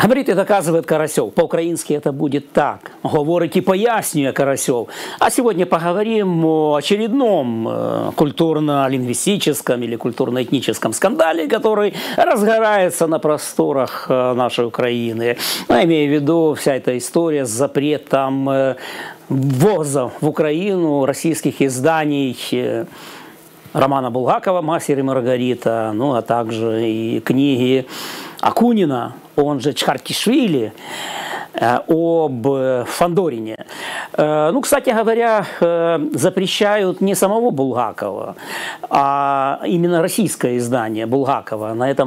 Говорит и доказывает Карасев. По-украински это будет так. Говорит и поясняет Карасев. А сегодня поговорим о очередном культурно-лингвистическом или культурно-этническом скандале, который разгорается на просторах нашей Украины. Я имею в виду вся эта история с запретом ввоза в Украину российских изданий романа Булгакова «Мастер и Маргарита», ну а также и книги Акунина, он же Чхаркишвили, об Фандорине. Ну, кстати говоря, запрещают не самого Булгакова, а именно российское издание Булгакова. На это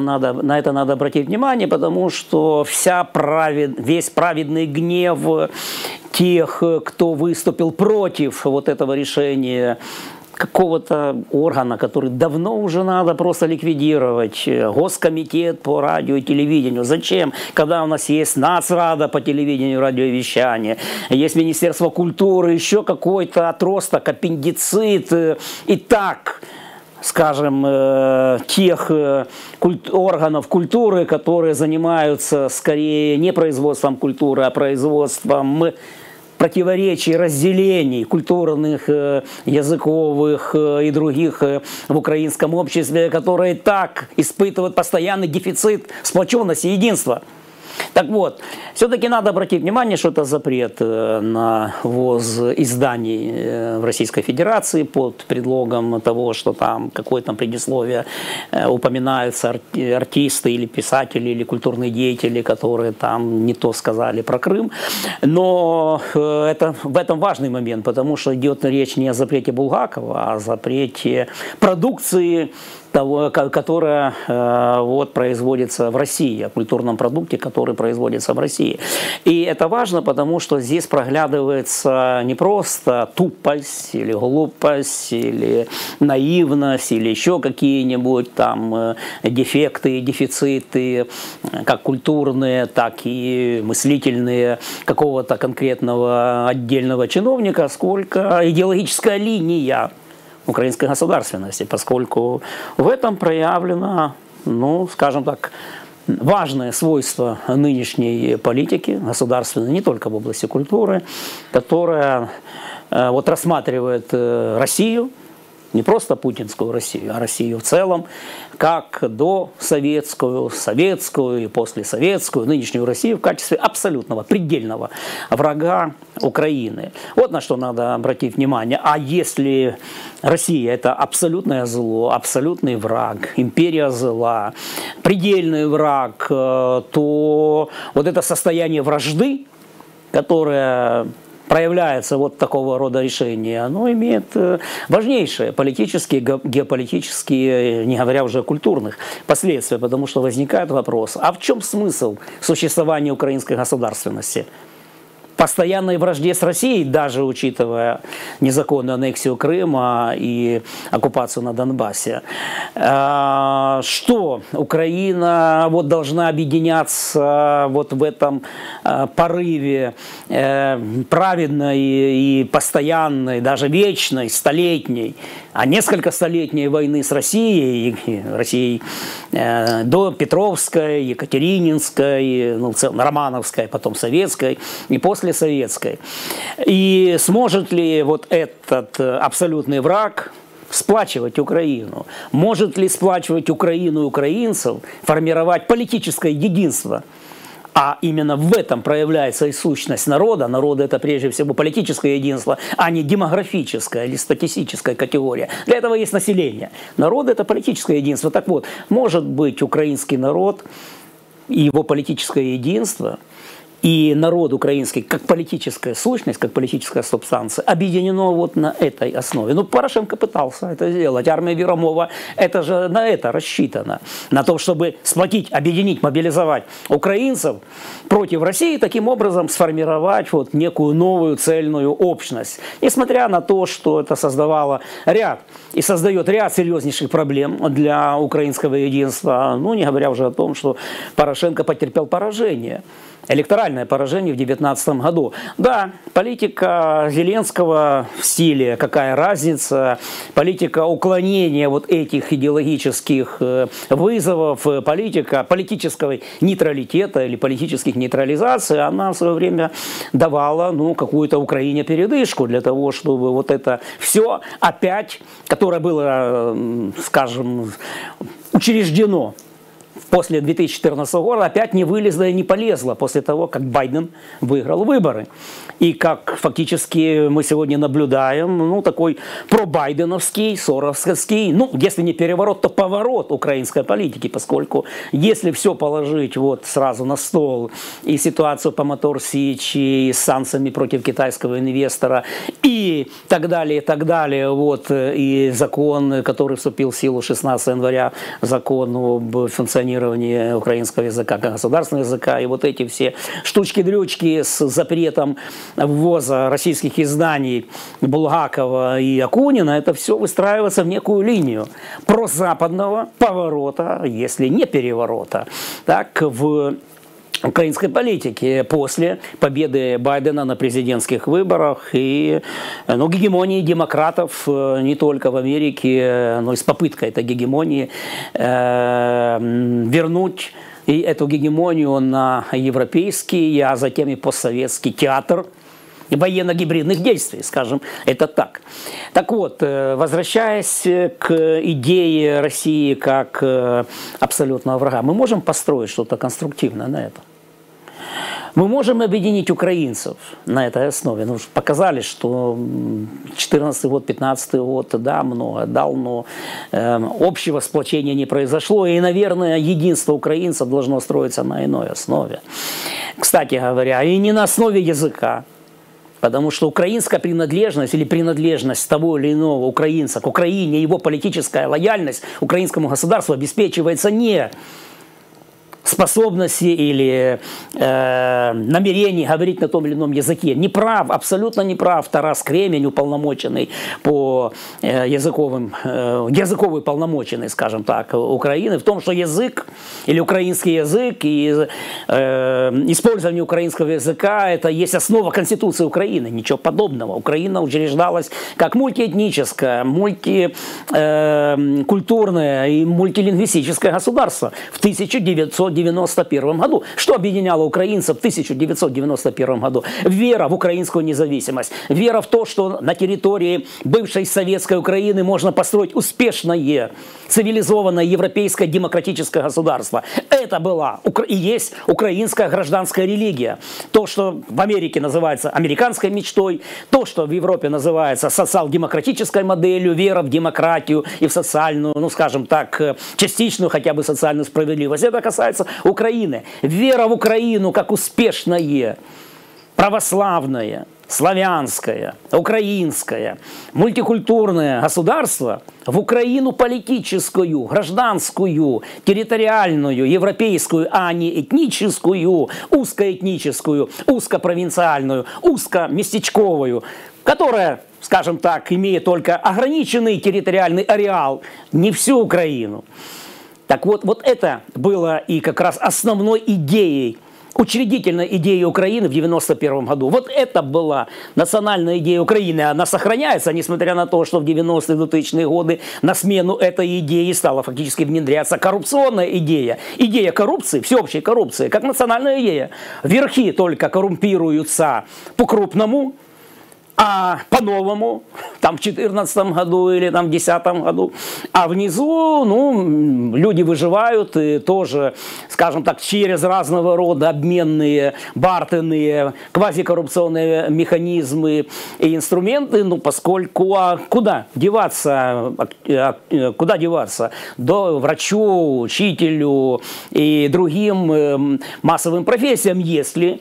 надо обратить внимание, потому что весь праведный гнев тех, кто выступил против вот этого решения какого-то органа, который давно уже надо просто ликвидировать. Госкомитет по радио и телевидению. Зачем? Когда у нас есть Нацрада по телевидению и радиовещанию, есть Министерство культуры, еще какой-то отросток, аппендицит. И так, скажем, тех органов культуры, которые занимаются скорее не производством культуры, а производством противоречий, разделений культурных, языковых и других в украинском обществе, которые так испытывают постоянный дефицит сплоченности, единства. Так вот, все-таки надо обратить внимание, что это запрет на ввоз изданий в Российской Федерации под предлогом того, что там какое-то предисловие упоминаются артисты или писатели, или культурные деятели, которые там не то сказали про Крым. Но в этом важный момент, потому что идет речь не о запрете Булгакова, а о запрете продукции, которая вот производится в России, о культурном продукте, который производится в России. И это важно, потому что здесь проглядывается не просто тупость или глупость, или наивность, или еще какие-нибудь там дефекты, дефициты, как культурные, так и мыслительные какого-то конкретного отдельного чиновника, сколько идеологическая линия украинской государственности, поскольку в этом проявлено, ну, скажем так, важное свойство нынешней политики государственной, не только в области культуры, которая вот рассматривает Россию, не просто путинскую Россию, а Россию в целом, как досоветскую, советскую и послесоветскую, нынешнюю Россию в качестве абсолютного, предельного врага Украины. Вот на что надо обратить внимание. А если Россия – это абсолютное зло, абсолютный враг, империя зла, предельный враг, то вот это состояние вражды, которое проявляется вот такого рода решение, оно имеет важнейшие политические, геополитические, не говоря уже о культурных последствия, потому что возникает вопрос, а в чем смысл существования украинской государственности? Постоянной вражде с Россией, даже учитывая незаконную аннексию Крыма и оккупацию на Донбассе, что Украина вот должна объединяться вот в этом порыве праведной и постоянной, даже вечной, столетней, а несколько столетней войны с Россией, до Петровской, Екатерининской, ну, Романовской, потом Советской и послесоветской. И сможет ли вот этот абсолютный враг сплачивать Украину? Может ли сплачивать Украину и украинцев, формировать политическое единство? А именно в этом проявляется и сущность народа. Народ – это прежде всего политическое единство, а не демографическая или статистическая категория. Для этого есть население. Народ – это политическое единство. Так вот, может быть, украинский народ и его политическое единство и народ украинский как политическая сущность, как политическая субстанция объединено вот на этой основе. Ну, Порошенко пытался это сделать. Армия Вірамова, это же на это рассчитано. На то, чтобы сплотить, объединить, мобилизовать украинцев против России, таким образом сформировать вот некую новую цельную общность. Несмотря на то, что это создавало ряд и создает ряд серьезнейших проблем для украинского единства, ну, не говоря уже о том, что Порошенко потерпел поражение. электоральное поражение в 2019 году. Да, политика Зеленского в стиле «какая разница», политика уклонения вот этих идеологических вызовов, политика политического нейтралитета или политических нейтрализаций, она в свое время давала какую-то Украине передышку для того, чтобы вот это все опять, которое было, скажем, учреждено после 2014 года, опять не вылезла и не полезла после того, как Байден выиграл выборы. И как фактически мы сегодня наблюдаем, такой пробайденовский, соросовский, если не переворот, то поворот украинской политики, поскольку если все положить вот сразу на стол, и ситуацию по Мотор Сичи, и с санкциями против китайского инвестора, и так далее, и закон, который вступил в силу 16 января, закон об функционировании украинского языка как государственного языка, и вот эти все штучки-дрючки с запретом ввоза российских изданий Булгакова и Акунина, это все выстраивается в некую линию прозападного поворота, если не переворота, так в украинской политики после победы Байдена на президентских выборах и гегемонии демократов не только в Америке, но и с попыткой этой гегемонии вернуть и эту гегемонию на европейский, а затем и постсоветский театр военно-гибридных действий, скажем, это так. Так вот, возвращаясь к идее России как абсолютного врага, мы можем построить что-то конструктивное на это. Мы можем объединить украинцев на этой основе. Показали, что 14 год, 15 год, да, много дал, но общего сплочения не произошло. И, наверное, единство украинцев должно строиться на иной основе. Кстати говоря, и не на основе языка. Потому что украинская принадлежность или принадлежность того или иного украинца к Украине, его политическая лояльность украинскому государству обеспечивается не способности или намерений говорить на том или ином языке. Неправ, абсолютно неправ Тарас Кремень, уполномоченный по языковый уполномоченный, скажем так, Украины, в том, что язык или украинский язык и использование украинского языка это есть основа Конституции Украины. Ничего подобного. Украина учреждалась как мультиэтническое, мультикультурное и мультилингвистическое государство в 1991 году. Что объединяло украинцев в 1991 году? Вера в украинскую независимость, вера в то, что на территории бывшей советской Украины можно построить успешное, цивилизованное европейское демократическое государство. Это была и есть украинская гражданская религия. То, что в Америке называется американской мечтой, то, что в Европе называется социал-демократической моделью, вера в демократию и в социальную, скажем так, частичную хотя бы социальную справедливость. Это касается Украины. Вера в Украину как успешное, православное, славянское, украинское, мультикультурное государство, в Украину политическую, гражданскую, территориальную, европейскую, а не этническую, узкоэтническую, узкопровинциальную, узкоместечковую, которая, скажем так, имеет только ограниченный территориальный ареал, не всю Украину. Так вот, это было и как раз основной идеей, учредительной идеей Украины в 1991 году. Вот это была национальная идея Украины. Она сохраняется, несмотря на то, что в 90-е 2000-е годы на смену этой идеи стала фактически внедряться коррупционная идея. Идея коррупции, всеобщей коррупции, как национальная идея. Верхи только коррумпируются по-крупному. А по-новому, там в 2014 году или там в 2010 году, а внизу, люди выживают и тоже, скажем так, через разного рода обменные, бартерные, квазикоррупционные механизмы и инструменты, поскольку куда деваться до врачу, учителю и другим массовым профессиям, если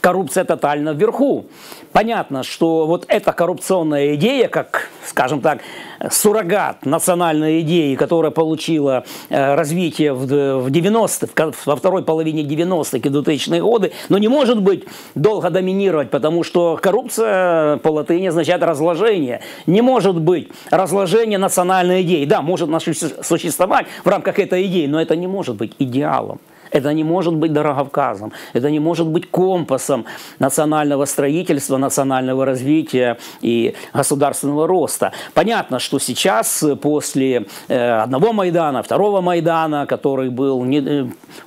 коррупция тотально вверху. Понятно, что вот эта коррупционная идея, как, скажем так, суррогат национальной идеи, которая получила развитие в 90-х, во второй половине 90-х и 2000-х годы, но не может быть долго доминировать, потому что коррупция по латыни означает разложение. Не может быть разложение национальной идеи. Да, может существовать в рамках этой идеи, но это не может быть идеалом. Это не может быть дороговказом, это не может быть компасом национального строительства, национального развития и государственного роста. Понятно, что сейчас, после одного Майдана, второго Майдана, который был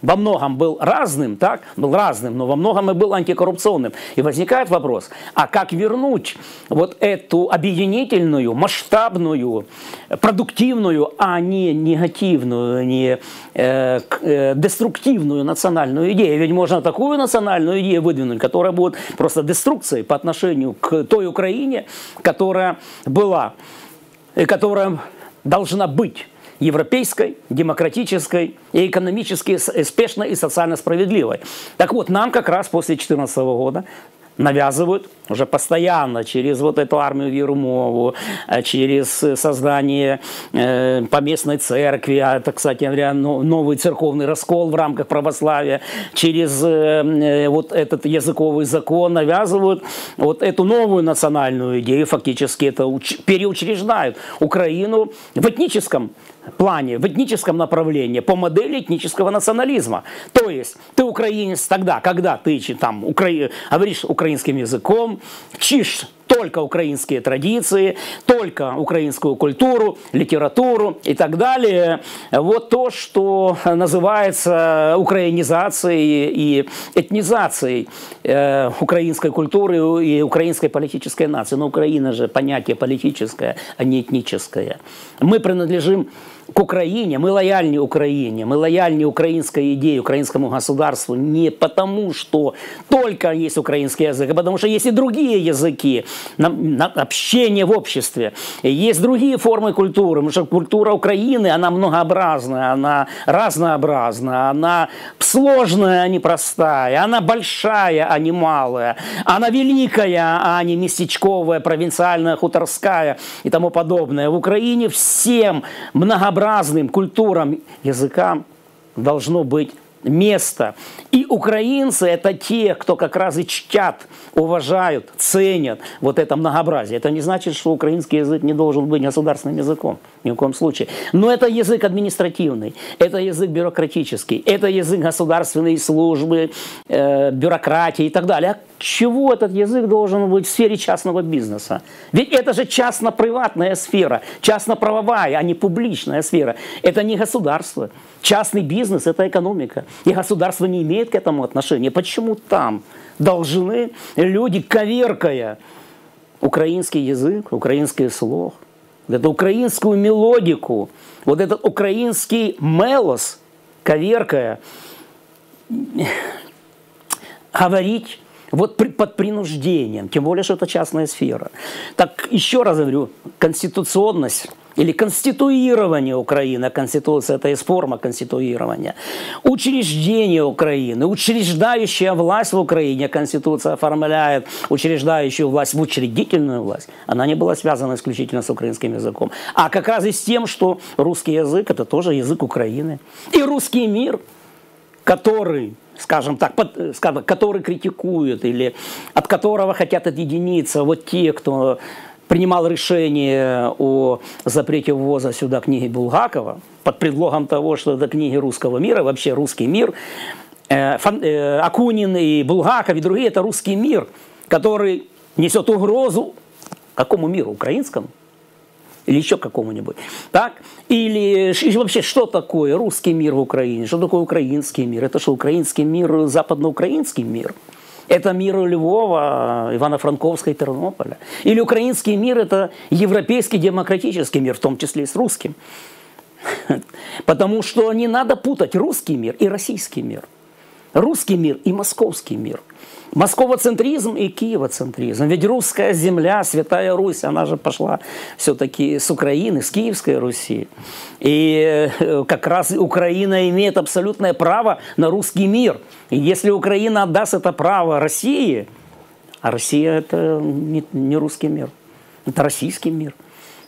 во многом был разным, так? Был разным, но во многом и был антикоррупционным. И возникает вопрос, а как вернуть вот эту объединительную, масштабную, продуктивную, а не негативную, не деструктивную национальную идею? Ведь можно такую национальную идею выдвинуть, которая будет просто деструкцией по отношению к той Украине, которая была и которая должна быть европейской, демократической и экономически успешной и социально справедливой. Так вот, нам как раз после 2014 года навязывают уже постоянно через вот эту армию Ермолову, через создание поместной церкви, а это, кстати говоря, новый церковный раскол в рамках православия, через вот этот языковый закон навязывают вот эту новую национальную идею, фактически это переучреждают Украину в этническом плане, в этническом направлении, по модели этнического национализма. То есть ты украинец тогда, когда ты там говоришь украинским языком, чишь только украинские традиции, только украинскую культуру, литературу и так далее. Вот то, что называется украинизацией и этнизацией украинской культуры и украинской политической нации. Но Украина же понятие политическое, а не этническое. Мы принадлежим к Украине, мы лояльны Украине, мы лояльны украинской идее, украинскому государству не потому, что только есть украинский язык, а потому что есть и другие языки, общение в обществе, есть другие формы культуры, потому что культура Украины, она многообразная, она разнообразная, она сложная, а не простая, она большая, а не малая, она великая, а не местечковая, провинциальная, хуторская и тому подобное. В Украине всем многообразным культурам, языкам должно быть место. И украинцы — это те, кто как раз и чтят, уважают, ценят вот это многообразие. Это не значит, что украинский язык не должен быть государственным языком, ни в коем случае. Но это язык административный, это язык бюрократический, это язык государственной службы, бюрократии и так далее. А чего этот язык должен быть в сфере частного бизнеса? Ведь это же частно-приватная сфера, частно-правовая, а не публичная сфера. Это не государство. Частный бизнес — это экономика. И государство не имеет к этому отношения. Почему там должны люди, коверкая украинский язык, украинский слог, вот эту украинскую мелодику, вот этот украинский мелос, коверкая, говорить вот под принуждением, тем более, что это частная сфера. Так еще раз говорю, конституционность или конституирование Украины, конституция — это и форма конституирования, учреждение Украины, учреждающая власть в Украине, конституция оформляет учреждающую власть в учредительную власть, она не была связана исключительно с украинским языком, а как раз и с тем, что русский язык — это тоже язык Украины. И русский мир, который, скажем так, который критикует или от которого хотят отъединиться вот те, кто принимал решение о запрете ввоза сюда книги Булгакова под предлогом того, что это книги русского мира, вообще русский мир. Акунин и Булгаков и другие — это русский мир, который несет угрозу какому миру? Украинскому? Или еще какому-нибудь, так? Или вообще, что такое русский мир в Украине? Что такое украинский мир? Это что, украинский мир, западноукраинский мир? Это мир Львова, Ивано-Франковска и Тернополя? Или украинский мир — это европейский демократический мир, в том числе и с русским? Потому что не надо путать русский мир и российский мир. Русский мир и московский мир. Московоцентризм и киевоцентризм. Ведь русская земля, Святая Русь, она же пошла все-таки с Украины, с Киевской Руси. И как раз Украина имеет абсолютное право на русский мир. И если Украина отдаст это право России, а Россия — это не русский мир, это российский мир,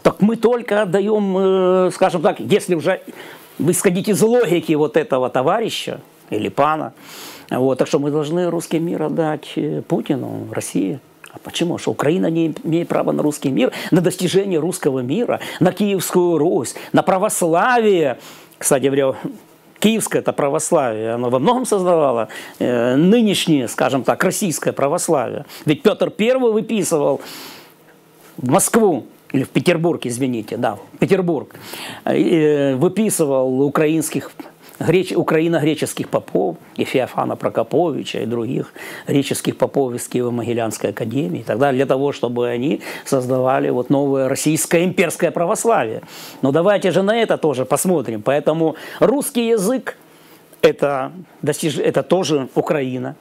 так мы только отдаем, скажем так, если уже вы исходите из логики вот этого товарища или пана, вот, так что мы должны русский мир отдать Путину, России. А почему? Что Украина не имеет права на русский мир, на достижение русского мира, на Киевскую Русь, на православие. Кстати говоря, киевское это православие, оно во многом создавало нынешнее, скажем так, российское православие. Ведь Петр I выписывал в Москву, или в Петербург, извините, да, в Петербург, выписывал украинских украино-греческих попов, и Феофана Прокоповича, и других греческих попов из Киево-Могилянской академии и так далее, для того, чтобы они создавали вот новое российское имперское православие. Но давайте же на это тоже посмотрим. Поэтому русский язык – это тоже Украина.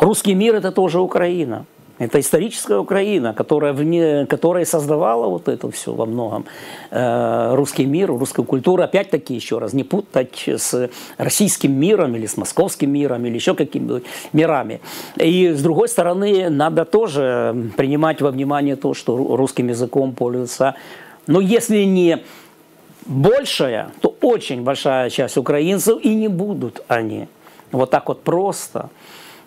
Русский мир – это тоже Украина. Это историческая Украина, которая создавала вот это все во многом. Русский мир, русскую культуру, опять-таки еще раз, не путать с российским миром или с московским миром или еще какими-то мирами. И с другой стороны, надо тоже принимать во внимание то, что русским языком пользуется, но если не большая, то очень большая часть украинцев, и не будут они вот так вот просто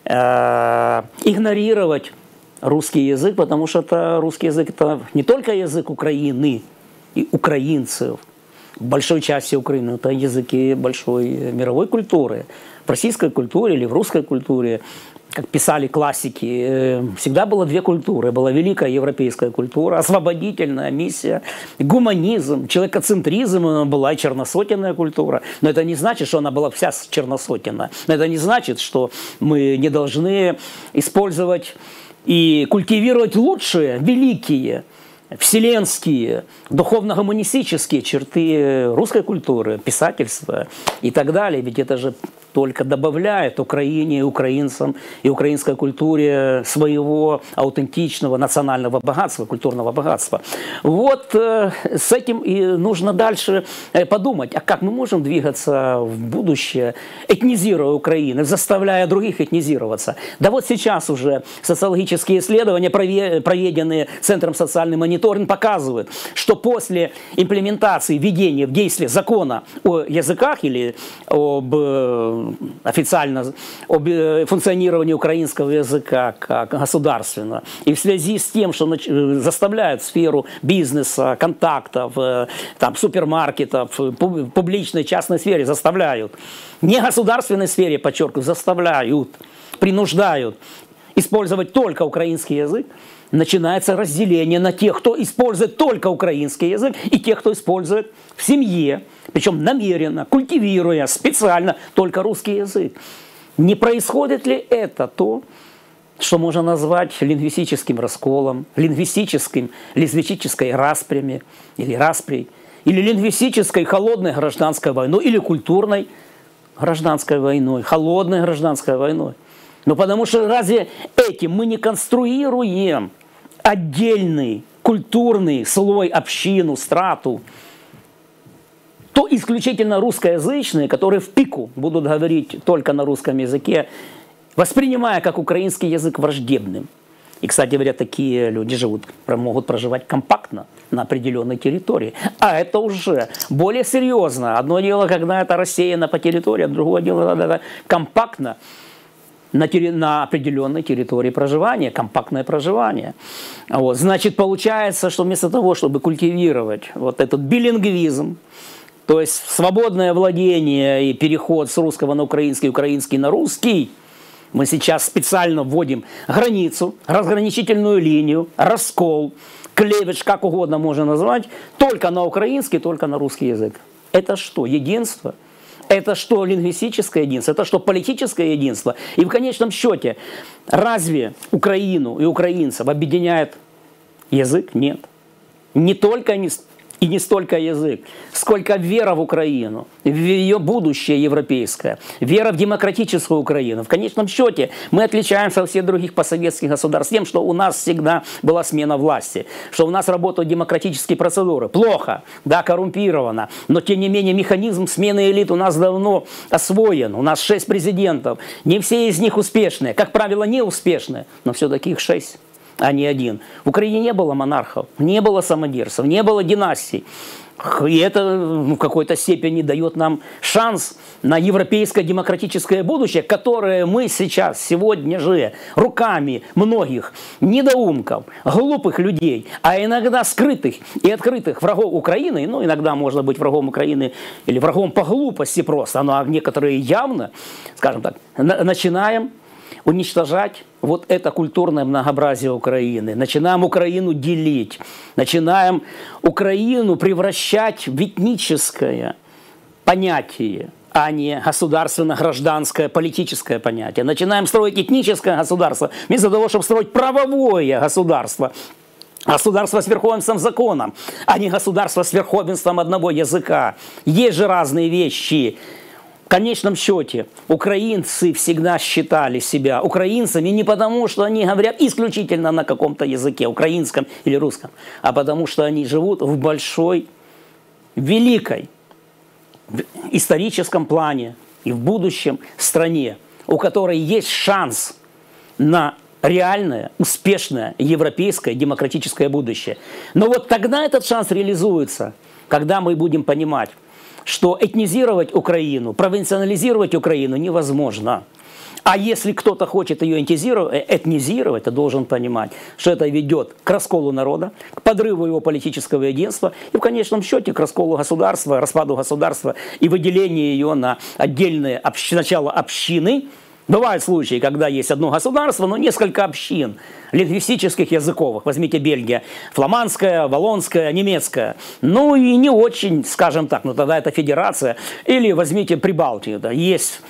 игнорировать русский язык, потому что русский язык – это не только язык Украины и украинцев, большой части Украины, это языки большой мировой культуры. В российской культуре или в русской культуре, как писали классики, всегда было две культуры. Была великая европейская культура, освободительная миссия, гуманизм, человекоцентризм, была и черносотенная культура. Но это не значит, что она была вся черносотенная. Но это не значит, что мы не должны использовать и культивировать лучшие, великие, вселенские, духовно-гуманистические черты русской культуры, писательства и так далее. Ведь это же только добавляет Украине, украинцам и украинской культуре своего аутентичного национального богатства, культурного богатства. Вот с этим и нужно дальше подумать, а как мы можем двигаться в будущее, этнизируя Украину, заставляя других этнизироваться. Да вот сейчас уже социологические исследования, проведенные Центром социального мониторинга, показывает, что после имплементации, введения в действие закона о языках или официально об функционировании украинского языка как государственного, и в связи с тем, что заставляют сферу бизнеса, контактов, там, супермаркетов, публичной, частной сфере, заставляют, не государственной сфере, подчеркиваю, заставляют, принуждают использовать только украинский язык, начинается разделение на тех, кто использует только украинский язык, и тех, кто использует в семье, причем намеренно, культивируя специально только русский язык. Не происходит ли это то, что можно назвать лингвистическим расколом, лингвистической распрями или распрей, или лингвистической холодной гражданской войной, или культурной гражданской войной, холодной гражданской войной? Ну, потому что разве этим мы не конструируем отдельный культурный слой, общину, страту, то исключительно русскоязычные, которые в пику будут говорить только на русском языке, воспринимая как украинский язык враждебным. И, кстати говоря, такие люди живут, могут проживать компактно на определенной территории. А это уже более серьезно. Одно дело, когда это рассеяно по территории, а другое дело, когда это компактно. На определенной территории проживания, компактное проживание. Вот. Значит, получается, что вместо того, чтобы культивировать вот этот билингвизм, то есть свободное владение и переход с русского на украинский, украинский на русский, мы сейчас специально вводим границу, разграничительную линию, раскол, клевеж, как угодно можно назвать, только на украинский, только на русский язык. Это что, единство? Это что лингвистическое единство, это что политическое единство. И в конечном счете, разве Украину и украинцев объединяет язык? Нет. Не только и не столько язык, сколько вера в Украину, в ее будущее европейское, вера в демократическую Украину. В конечном счете мы отличаемся от всех других постсоветских государств тем, что у нас всегда была смена власти, что у нас работают демократические процедуры. Плохо, да, коррумпировано, но тем не менее механизм смены элит у нас давно освоен. У нас 6 президентов, не все из них успешные, как правило, не успешные, но все-таки их 6. А не один. В Украине не было монархов, не было самодержцев, не было династий. И это в какой-то степени дает нам шанс на европейское демократическое будущее, которое мы сейчас, сегодня же, руками многих недоумков, глупых людей, а иногда скрытых и открытых врагов Украины, ну, иногда можно быть врагом Украины или врагом по глупости просто, но некоторые явно, скажем так, начинаем уничтожать вот это культурное многообразие Украины. Начинаем Украину делить. Начинаем Украину превращать в этническое понятие, а не государственно-гражданское, политическое понятие. Начинаем строить этническое государство вместо того, чтобы строить правовое государство. Государство с верховенством закона, а не государство с верховенством одного языка. Есть же разные вещи. В конечном счете, украинцы всегда считали себя украинцами не потому, что они говорят исключительно на каком-то языке, украинском или русском, а потому, что они живут в большой, великой, в историческом плане и в будущем стране, у которой есть шанс на реальное, успешное европейское демократическое будущее. Но вот тогда этот шанс реализуется, когда мы будем понимать, что этнизировать Украину, провинциализировать Украину невозможно. А если кто-то хочет ее этнизировать, то должен понимать, что это ведет к расколу народа, к подрыву его политического единства и в конечном счете к расколу государства, распаду государства и выделению ее на отдельные сначала общины. Бывают случаи, когда есть одно государство, но несколько общин лингвистических, языковых. Возьмите Бельгия, фламандская, валонская, немецкая. Ну и не очень, скажем так, но тогда это федерация. Или возьмите Прибалтию, да, есть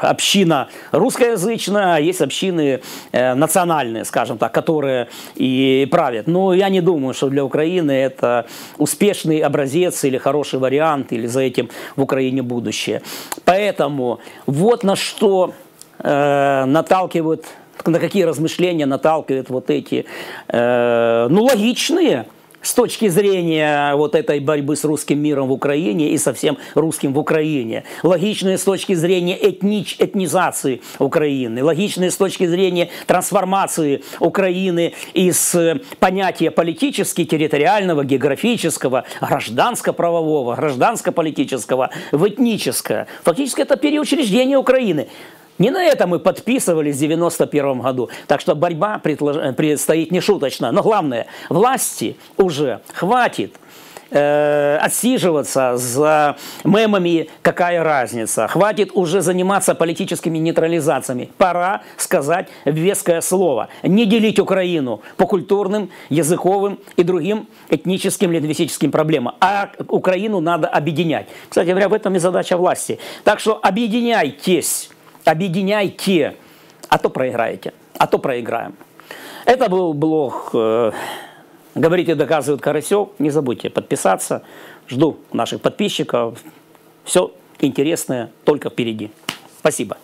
община русскоязычная, есть общины национальные, скажем так, которые и правят. Но я не думаю, что для Украины это успешный образец или хороший вариант, или за этим в Украине будущее. Поэтому вот на что наталкивают, на какие размышления наталкивают вот эти, ну, логичные с точки зрения вот этой борьбы с русским миром в Украине и со всем русским в Украине. Логичные с точки зрения этнизации Украины. Логичные с точки зрения трансформации Украины из понятия политически, территориального, географического, гражданско-правового, гражданско-политического в этническое. Фактически это переучреждение Украины. Не на это мы подписывались в 1991 году. Так что борьба предстоит нешуточная. Но главное, власти уже хватит отсиживаться за мемами «какая разница». Хватит уже заниматься политическими нейтрализациями. Пора сказать веское слово. Не делить Украину по культурным, языковым и другим этническим, лингвистическим проблемам. А Украину надо объединять. Кстати говоря, в этом и задача власти. Так что объединяйтесь. Объединяйте, а то проиграете, а то проиграем. Это был блог «Говорит и доказывает Карасев». Не забудьте подписаться. Жду наших подписчиков. Все интересное только впереди. Спасибо.